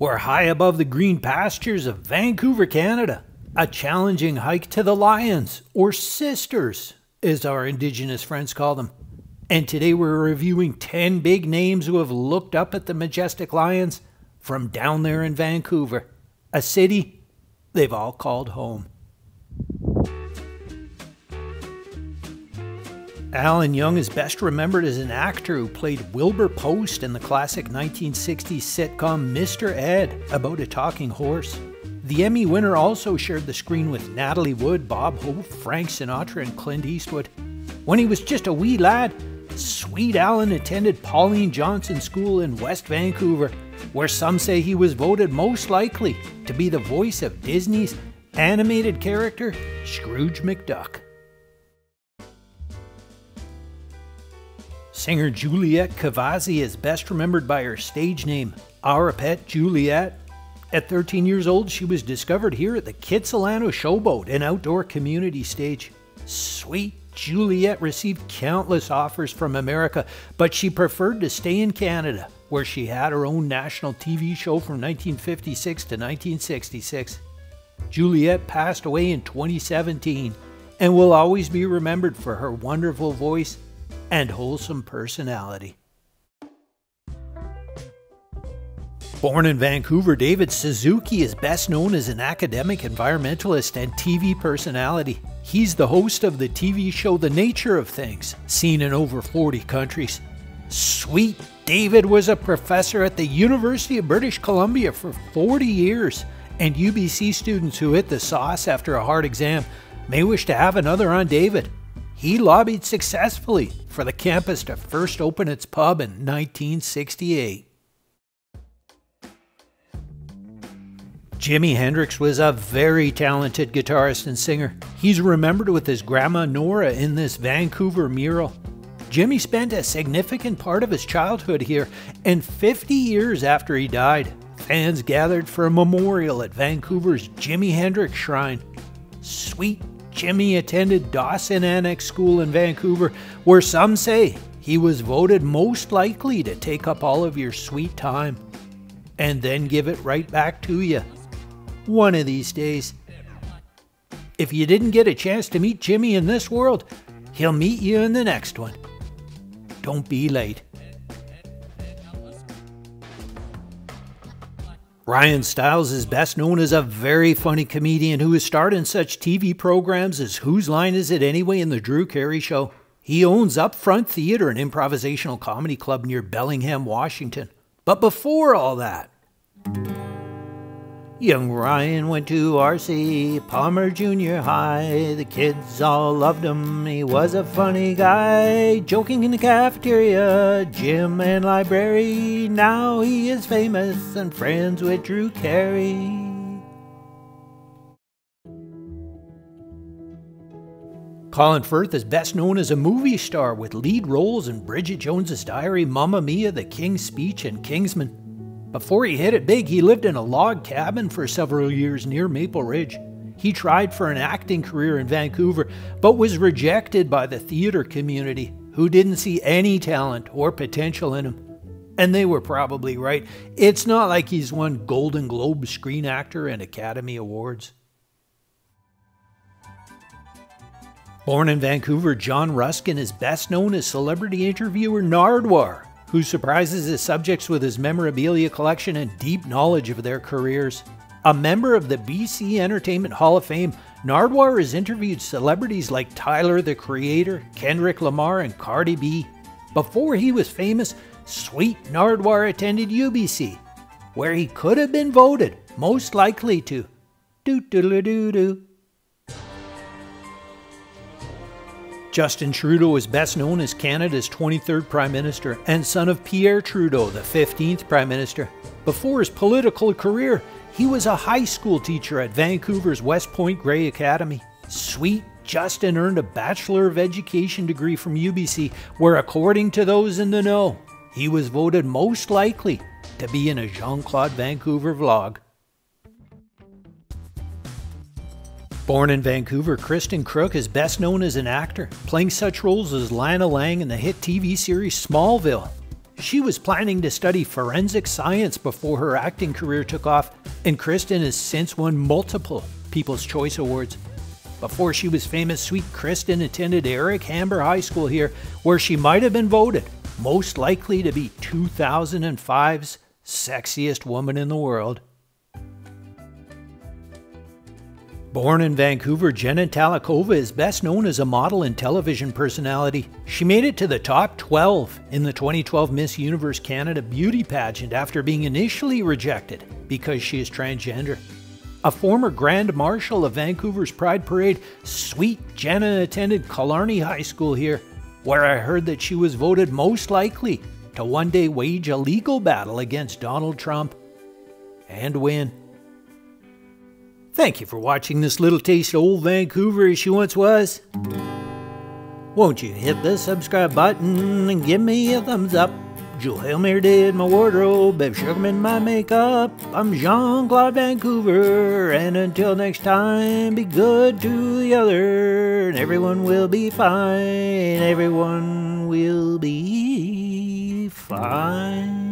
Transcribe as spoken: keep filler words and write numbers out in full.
We're high above the green pastures of Vancouver, Canada. A challenging hike to the lions, or sisters, as our Indigenous friends call them. And today we're reviewing ten big names who have looked up at the majestic lions from down there in Vancouver, a city they've all called home. Alan Young is best remembered as an actor who played Wilbur Post in the classic nineteen sixties sitcom Mister Ed, about a talking horse. The Emmy winner also shared the screen with Natalie Wood, Bob Hope, Frank Sinatra, and Clint Eastwood. When he was just a wee lad, Sweet Alan attended Pauline Johnson School in West Vancouver, where some say he was voted most likely to be the voice of Disney's animated character, Scrooge McDuck. Singer Juliette Cavazzi is best remembered by her stage name, Our Pet Juliette. At thirteen years old, she was discovered here at the Kitsilano Showboat, an outdoor community stage. Sweet Juliette received countless offers from America, but she preferred to stay in Canada, where she had her own national T V show from nineteen fifty-six to nineteen sixty-six. Juliette passed away in twenty seventeen and will always be remembered for her wonderful voice and wholesome personality. Born in Vancouver, David Suzuki is best known as an academic, environmentalist, and T V personality. He's the host of the T V show The Nature of Things, seen in over forty countries. Sweet David was a professor at the University of British Columbia for forty years, and U B C students who hit the sauce after a hard exam may wish to have another on David. He lobbied successfully for the campus to first open its pub in nineteen sixty-eight. Jimi Hendrix was a very talented guitarist and singer. He's remembered with his grandma Nora in this Vancouver mural. Jimmy spent a significant part of his childhood here, and fifty years after he died, fans gathered for a memorial at Vancouver's Jimi Hendrix Shrine. Sweet Jimmy attended Dawson Annex School in Vancouver, where some say he was voted most likely to take up all of your sweet time and then give it right back to you. One of these days. If you didn't get a chance to meet Jimmy in this world, he'll meet you in the next one. Don't be late. Ryan Stiles is best known as a very funny comedian who has starred in such T V programs as Whose Line Is It Anyway? And The Drew Carey Show. He owns Upfront Theater, an improvisational comedy club near Bellingham, Washington. But before all that, young Ryan went to R C Palmer Junior High. The kids all loved him. He was a funny guy, joking in the cafeteria, gym, and library. Now he is famous and friends with Drew Carey. Colin Firth is best known as a movie star with lead roles in Bridget Jones's Diary, Mamma Mia, The King's Speech, and Kingsman. Before he hit it big, he lived in a log cabin for several years near Maple Ridge. He tried for an acting career in Vancouver, but was rejected by the theater community, who didn't see any talent or potential in him. And they were probably right. It's not like he's won Golden Globe, Screen Actor, and Academy Awards. Born in Vancouver, John Ruskin is best known as celebrity interviewer Nardwuar, who surprises his subjects with his memorabilia collection and deep knowledge of their careers. A member of the B C Entertainment Hall of Fame, Nardwuar has interviewed celebrities like Tyler the Creator, Kendrick Lamar, and Cardi B. Before he was famous, Sweet Nardwuar attended U B C, where he could have been voted most likely to do-do-do-do-do. Justin Trudeau is best known as Canada's twenty-third Prime Minister and son of Pierre Trudeau, the fifteenth Prime Minister. Before his political career, he was a high school teacher at Vancouver's West Point Grey Academy. Sweet Justin earned a Bachelor of Education degree from U B C, where, according to those in the know, he was voted most likely to be in a Jean-Claude Van Couver vlog. Born in Vancouver, Kristen Crook is best known as an actor, playing such roles as Lana Lang in the hit T V series Smallville. She was planning to study forensic science before her acting career took off, and Kristen has since won multiple People's Choice Awards. Before she was famous, sweet Kristen attended Eric Hamber High School here, where she might have been voted most likely to be two thousand five's sexiest woman in the world. Born in Vancouver, Jenna Talikova is best known as a model and television personality. She made it to the top twelve in the twenty twelve Miss Universe Canada beauty pageant after being initially rejected because she is transgender. A former Grand Marshal of Vancouver's Pride Parade, sweet Jenna attended Killarney High School here, where I heard that she was voted most likely to one day wage a legal battle against Donald Trump and win. Thank you for watching this little taste of old Vancouver as she once was. Won't you hit the subscribe button and give me a thumbs up? Jewel Hilmer did my wardrobe, Bev Sugarman my makeup. I'm Jean-Claude Vancouver, and until next time, be good to the other, and everyone will be fine, everyone will be fine.